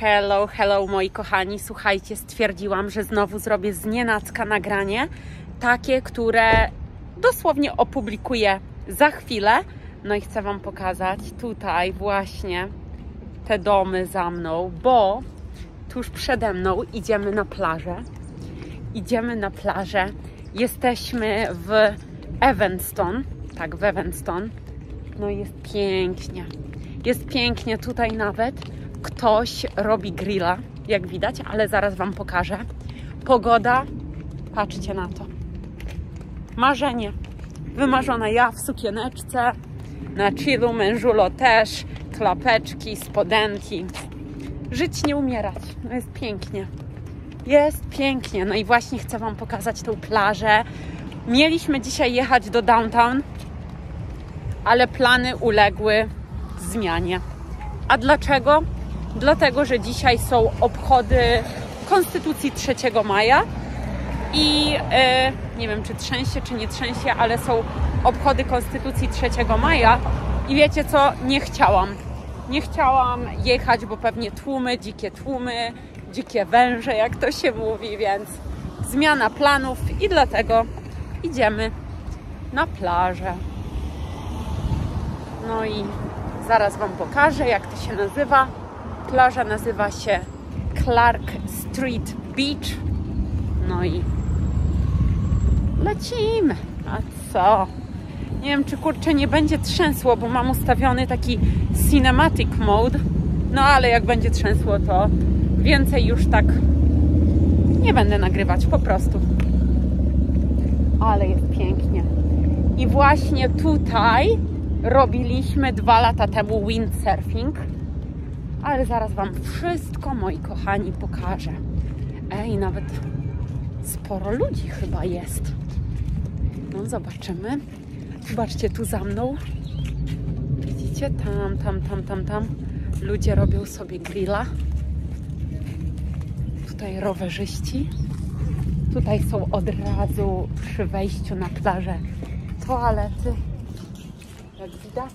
Hello, hello moi kochani, słuchajcie, stwierdziłam, że znowu zrobię znienacka nagranie, takie, które dosłownie opublikuję za chwilę. No i chcę Wam pokazać tutaj właśnie te domy za mną, bo tuż przede mną idziemy na plażę. Jesteśmy w Evanston, tak, w Evanston. No i jest pięknie. Jest pięknie, tutaj nawet ktoś robi grilla, jak widać, ale zaraz Wam pokażę. Pogoda, patrzcie na to. Marzenie. Wymarzona ja w sukieneczce, na chillu, mężulo też, klapeczki, spodenki. Żyć nie umierać. No jest pięknie. Jest pięknie. No i właśnie chcę Wam pokazać tą plażę. Mieliśmy dzisiaj jechać do downtown, ale plany uległy zmianie. A dlaczego? Dlatego, że dzisiaj są obchody Konstytucji 3 maja i nie wiem, czy trzęsie, czy nie trzęsie, ale są obchody Konstytucji 3 maja i wiecie co? Nie chciałam. Nie chciałam jechać, bo pewnie tłumy, dzikie węże, jak to się mówi, więc zmiana planów i dlatego idziemy na plażę. No i zaraz Wam pokażę, jak to się nazywa. Plaża nazywa się Clark Street Beach. No i lecimy. A co? Nie wiem, czy kurczę nie będzie trzęsło, bo mam ustawiony taki cinematic mode. No ale jak będzie trzęsło, to więcej już tak nie będę nagrywać po prostu. Ale jest pięknie. I właśnie tutaj robiliśmy 2 lata temu windsurfing, ale zaraz Wam wszystko, moi kochani, pokażę. Ej, nawet sporo ludzi chyba jest. No, zobaczymy. Zobaczcie, tu za mną. Widzicie? Tam. Ludzie robią sobie grilla. Tutaj rowerzyści. Tutaj są od razu przy wejściu na plażę toalety. Jak widać,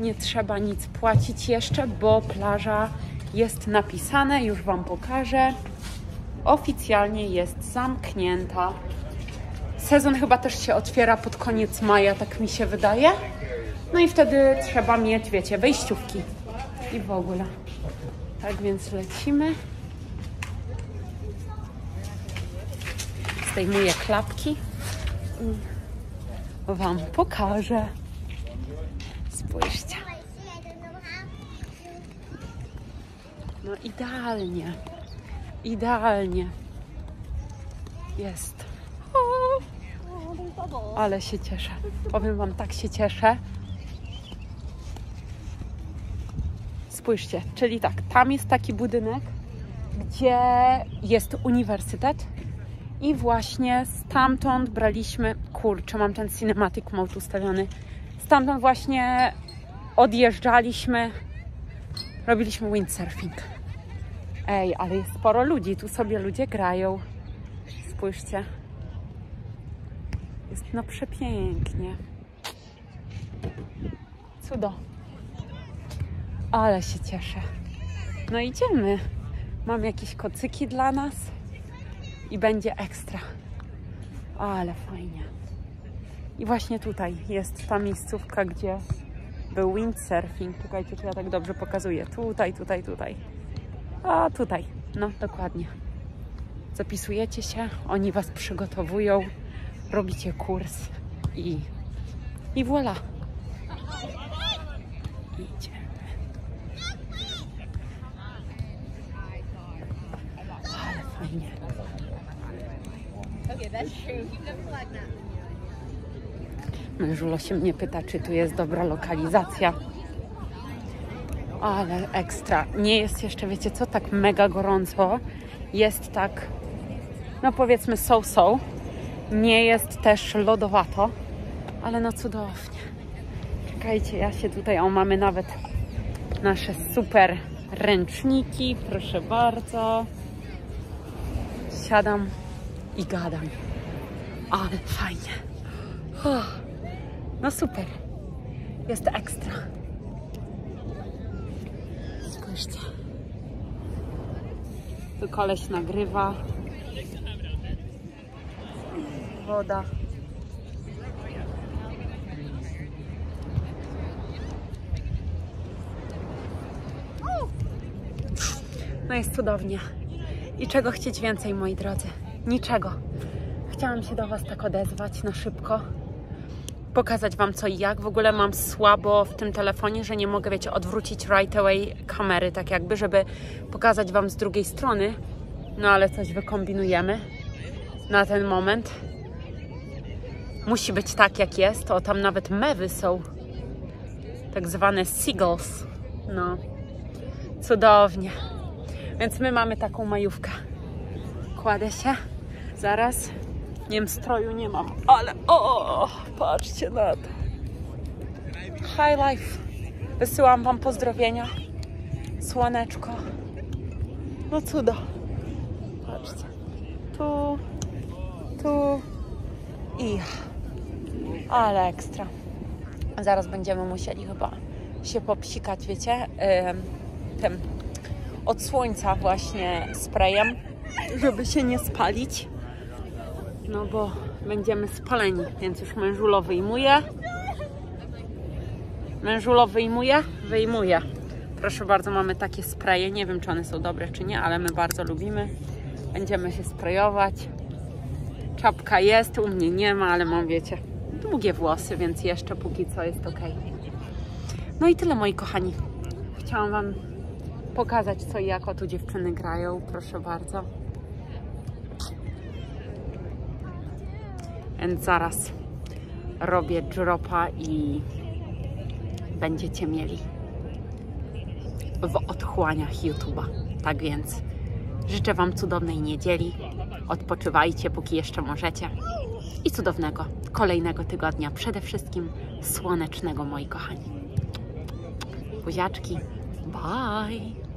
nie trzeba nic płacić jeszcze, bo plaża jest napisane, już Wam pokażę. Oficjalnie jest zamknięta. Sezon chyba też się otwiera pod koniec maja, tak mi się wydaje. No i wtedy trzeba mieć, wiecie, wejściówki i w ogóle. Tak więc lecimy. Zdejmuję klapki i Wam pokażę. Spójrzcie. No idealnie. Idealnie. Jest. O, ale się cieszę. Powiem Wam, tak się cieszę. Spójrzcie, czyli tak, tam jest taki budynek, gdzie jest uniwersytet i właśnie stamtąd braliśmy, kurczę, mam ten cinematic mode ustawiony. Stamtąd właśnie odjeżdżaliśmy, robiliśmy windsurfing. Ej, ale jest sporo ludzi, tu sobie ludzie grają. Spójrzcie. Jest no przepięknie. Cudo. Ale się cieszę. No idziemy. Mam jakieś kocyki dla nas i będzie ekstra. Ale fajnie. I właśnie tutaj jest ta miejscówka, gdzie był windsurfing. Czekajcie, czy ja tak dobrze pokazuję. Tutaj. A tutaj. No, dokładnie. Zapisujecie się, oni Was przygotowują, robicie kurs i voilà. Idziemy. Ale fajnie. Mężulo się mnie pyta, czy tu jest dobra lokalizacja. Ale ekstra. Nie jest jeszcze, wiecie co, tak mega gorąco. Jest tak, no powiedzmy so. Nie jest też lodowato, ale no cudownie. Czekajcie, ja się tutaj, o, mamy nawet nasze super ręczniki. Proszę bardzo. Siadam i gadam. Ale fajnie. No super. Jest ekstra. Spójrzcie. Tu koleś nagrywa. Woda. No jest cudownie. I czego chcieć więcej, moi drodzy? Niczego. Chciałam się do Was tak odezwać na szybko. Pokazać Wam co i jak. W ogóle mam słabo w tym telefonie, że nie mogę, wiecie, odwrócić right away kamery, tak jakby, żeby pokazać Wam z drugiej strony. No ale coś wykombinujemy na ten moment. Musi być tak, jak jest. O, tam nawet mewy są. Tak zwane seagulls. No. Cudownie. Więc my mamy taką majówkę. Kładę się. Zaraz. Nie wiem, stroju nie mam, ale o, patrzcie na to. High life. Wysyłam Wam pozdrowienia. Słoneczko. No cudo. Patrzcie. Tu, tu i... Ale ekstra. Zaraz będziemy musieli chyba się popsikać, wiecie, tym od słońca właśnie sprayem, żeby się nie spalić. No bo będziemy spaleni, więc już mężulo wyjmuje. Mężulo wyjmuje? Wyjmuje. Proszę bardzo, mamy takie spraye. Nie wiem, czy one są dobre, czy nie, ale my bardzo lubimy. Będziemy się sprayować. Czapka jest, u mnie nie ma, ale mam, wiecie, długie włosy, więc jeszcze póki co jest ok. No i tyle, moi kochani. Chciałam Wam pokazać, co i jak. O, tu dziewczyny grają, proszę bardzo. Więc zaraz robię dropa i będziecie mieli w odchłaniach YouTube'a. Tak więc życzę Wam cudownej niedzieli. Odpoczywajcie, póki jeszcze możecie. I cudownego kolejnego tygodnia. Przede wszystkim słonecznego, moi kochani. Buziaczki. Bye!